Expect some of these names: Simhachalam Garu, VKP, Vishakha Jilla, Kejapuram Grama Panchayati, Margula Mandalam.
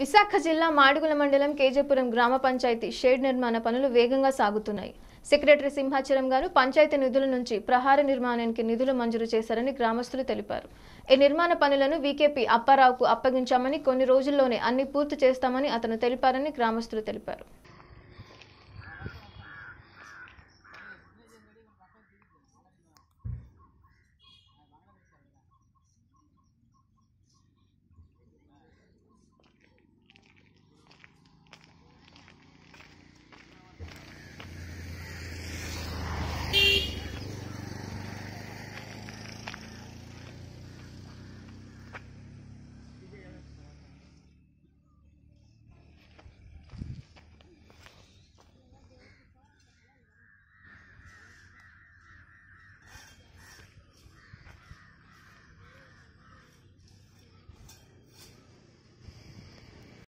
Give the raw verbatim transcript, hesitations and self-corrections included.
Vishakha Jilla, Margula Mandalam, Kejapuram Grama Panchayati, Shed Nirmana Panulu, Veganga Sagutunai. Secretary Simhachalam Garu, Panchayati Nidhula Nunchi, Prahara Nirmananiki Nidhulu Manjuru Chesarani Gramastulu Teliparu. E Nirmana Panulanu V K P Apparauku Appaginchamani Konni Rojulone Anni Purti Chestamani Atanu Teliparani Gramastulu Teliparu.